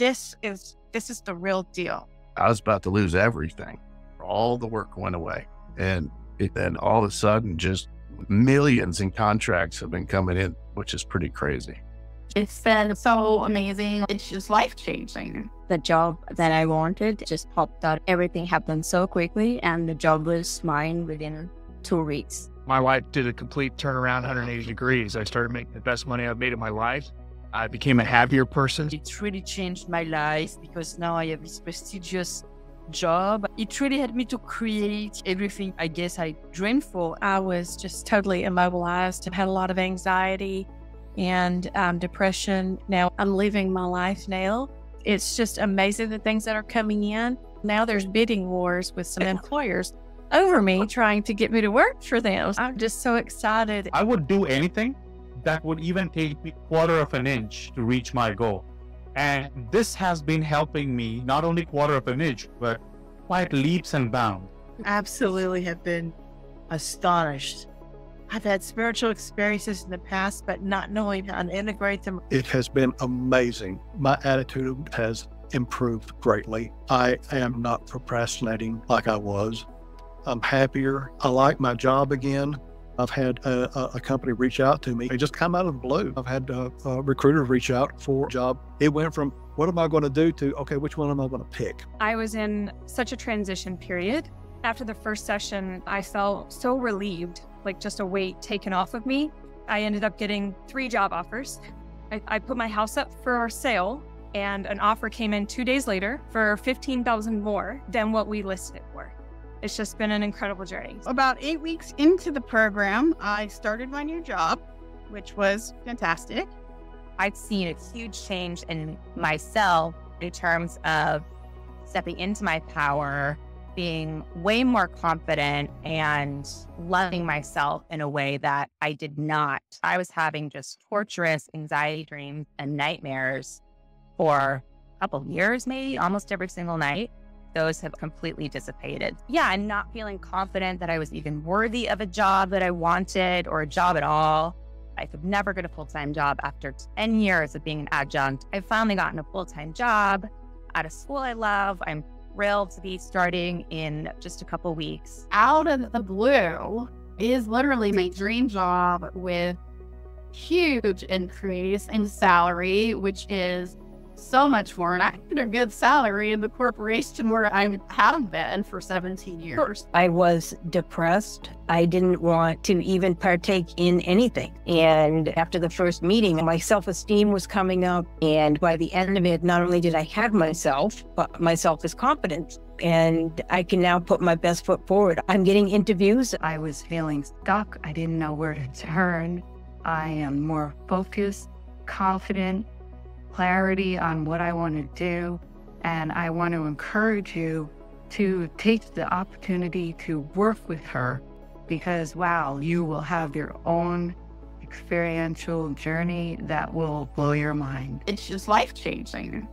This is the real deal. I was about to lose everything. All the work went away. And then all of a sudden, just millions in contracts have been coming in, which is pretty crazy. It's been so amazing. It's just life-changing. The job that I wanted just popped out. Everything happened so quickly, and the job was mine within 2 weeks. My wife did a complete turnaround, 180 degrees. I started making the best money I've made in my life. I became a happier person. It really changed my life because now I have this prestigious job. It really helped me to create everything I guess I dreamed for. I was just totally immobilized and had a lot of anxiety and depression. Now I'm living my life now. It's just amazing the things that are coming in. Now there's bidding wars with some employers over me trying to get me to work for them. I'm just so excited. I would do anything that would even take me 1/4 of an inch to reach my goal. And this has been helping me not only 1/4 of an inch, but quite leaps and bounds. Absolutely have been astonished. I've had spiritual experiences in the past, but not knowing how to integrate them. It has been amazing. My attitude has improved greatly. I am not procrastinating like I was. I'm happier. I like my job again. I've had a company reach out to me. It just come out of the blue. I've had a recruiter reach out for a job. It went from, what am I going to do, to, okay, which one am I going to pick? I was in such a transition period. After the first session, I felt so relieved, like just a weight taken off of me. I ended up getting 3 job offers. I put my house up for our sale, and an offer came in 2 days later for $15,000 more than what we listed for. It's just been an incredible journey. About 8 weeks into the program, I started my new job, which was fantastic. I've seen a huge change in myself in terms of stepping into my power, being way more confident and loving myself in a way that I did not. I was having just torturous anxiety dreams and nightmares for a couple of years, maybe almost every single night. Those have completely dissipated. Yeah, I'm not feeling confident that I was even worthy of a job that I wanted or a job at all. I could never get a full-time job after 10 years of being an adjunct. I've finally gotten a full-time job at a school I love. I'm thrilled to be starting in just a couple weeks. Out of the blue is literally my dream job with huge increase in salary, which is so much more, and I had a good salary in the corporation where I have been for 17 years. I was depressed. I didn't want to even partake in anything. And after the first meeting, my self-esteem was coming up. And by the end of it, not only did I have myself, but myself is confident. And I can now put my best foot forward. I'm getting interviews. I was feeling stuck. I didn't know where to turn. I am more focused, confident, clarity on what I want to do, and I want to encourage you to take the opportunity to work with her, because wow, you will have your own experiential journey that will blow your mind. It's just life-changing.